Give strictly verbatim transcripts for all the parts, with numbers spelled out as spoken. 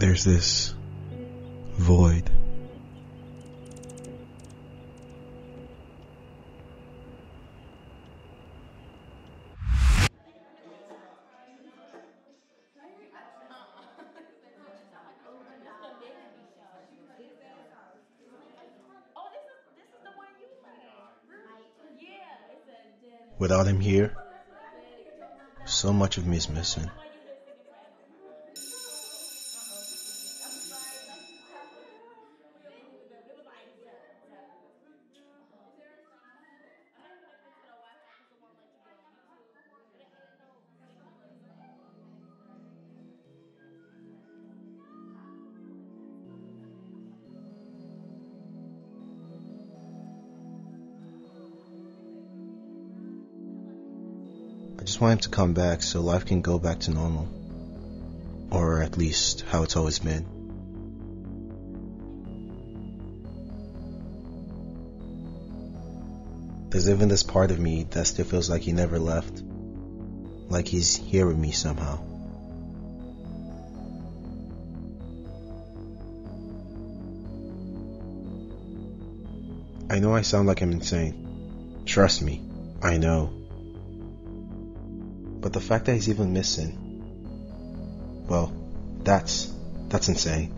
there's this void. Without him here, so much of me is missing. I just want him to come back so life can go back to normal, or at least how it's always been. There's even this part of me that still feels like he never left, like he's here with me somehow. I know I sound like I'm insane. Trust me, I know. But the fact that he's even missing, well, that's, that's insane.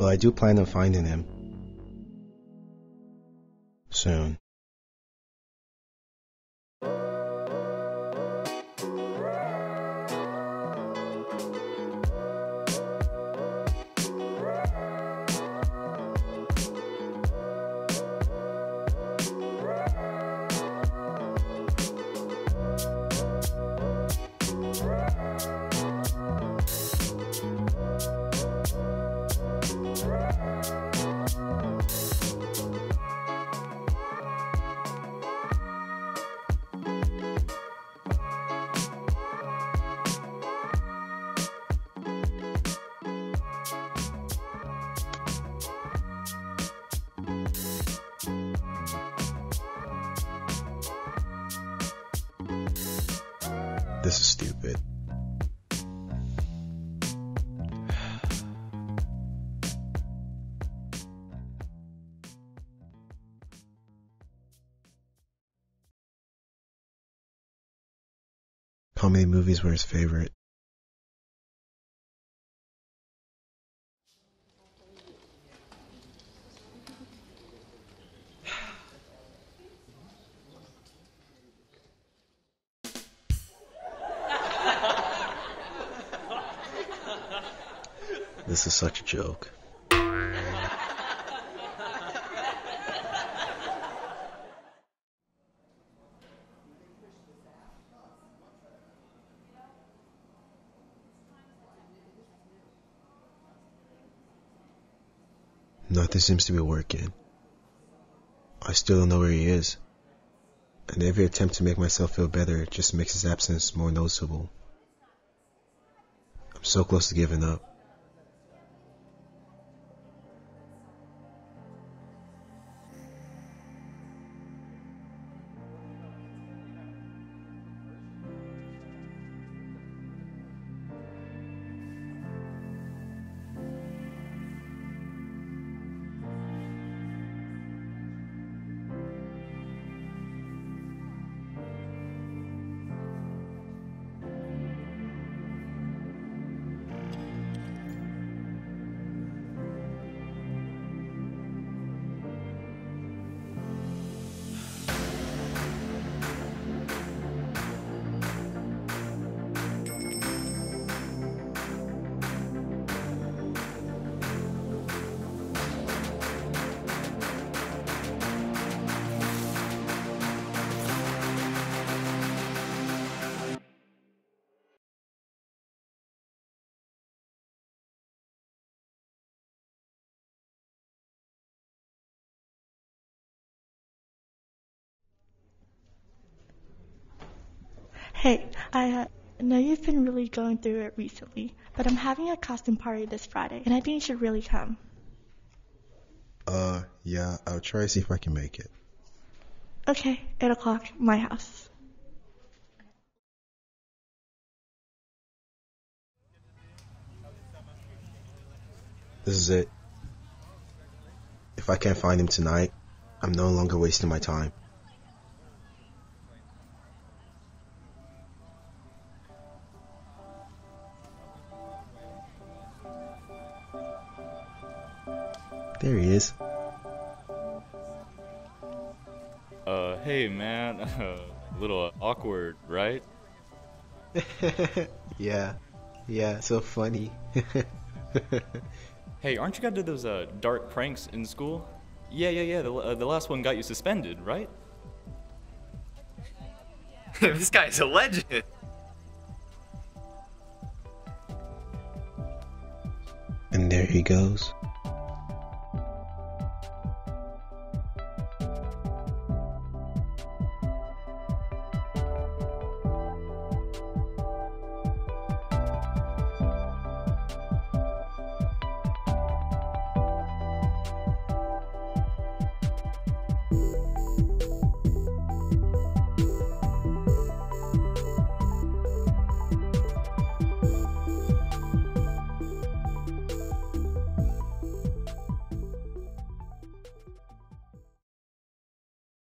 But I do plan on finding him soon. This is stupid. Comedy movies were his favorite. This is such a joke. Nothing seems to be working. I still don't know where he is, and every attempt to make myself feel better just makes his absence more noticeable. I'm so close to giving up. Hey, I uh, know you've been really going through it recently, but I'm having a costume party this Friday, and I think you should really come. Uh, yeah, I'll try to see if I can make it. Okay, eight o'clock, my house. This is it. If I can't find him tonight, I'm no longer wasting my time. There he is. Uh, hey man, a little awkward, right? yeah, yeah, so funny. Hey, aren't you gonna do those uh, dart pranks in school? Yeah, yeah, yeah, the, uh, the last one got you suspended, right? This guy's a legend! And there he goes.